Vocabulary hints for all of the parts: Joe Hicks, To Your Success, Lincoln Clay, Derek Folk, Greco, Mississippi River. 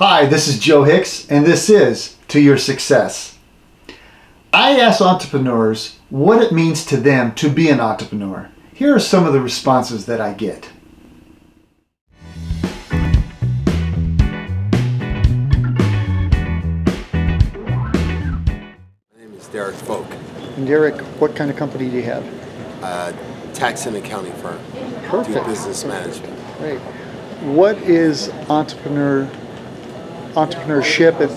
Hi, this is Joe Hicks, and this is To Your Success. I asked entrepreneurs what it means to them to be an entrepreneur. Here are some of the responses that I get. My name is Derek Folk. And Derek, what kind of company do you have? Tax and accounting firm. Perfect. Do business management. Great. What is entrepreneurship and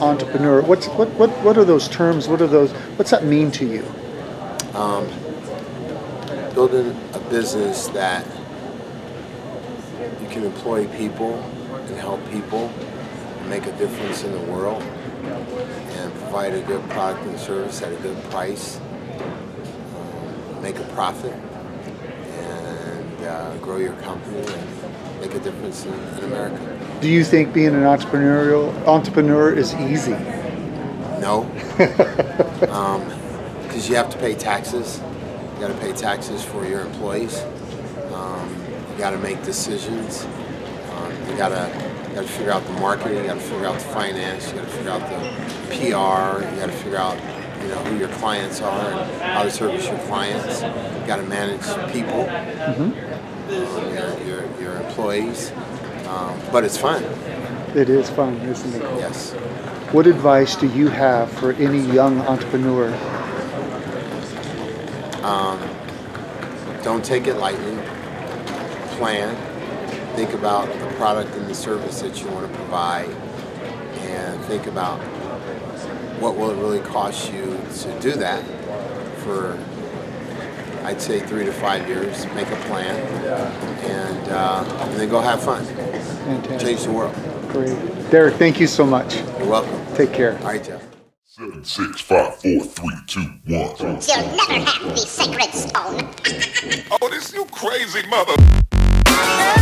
entrepreneur? What are those terms? What's that mean to you? Building a business that you can employ people and help people and make a difference in the world and provide a good product and service at a good price, make a profit, and grow your company and make a difference in America. Do you think being an entrepreneur is easy? No, because you have to pay taxes. You got to pay taxes for your employees. You got to make decisions. You got to figure out the marketing. You got to figure out the finance. You got to figure out the PR. You got to figure out who your clients are and how to service your clients. You got to manage people, your employees. But it's fun. It is fun, isn't it? Yes. What advice do you have for any young entrepreneur? Don't take it lightly. Plan. Think about the product and the service that you want to provide, and think about what will it really cost you to do that for, I'd say, 3 to 5 years. Make a plan, and then go have fun. Fantastic. Change the world. Great. Derek, thank you so much. You're welcome. Take care. All right, Jeff. 7, 6, 5, 4, 3, 2, 1. You'll never have the sacred stone. Oh, this you crazy mother.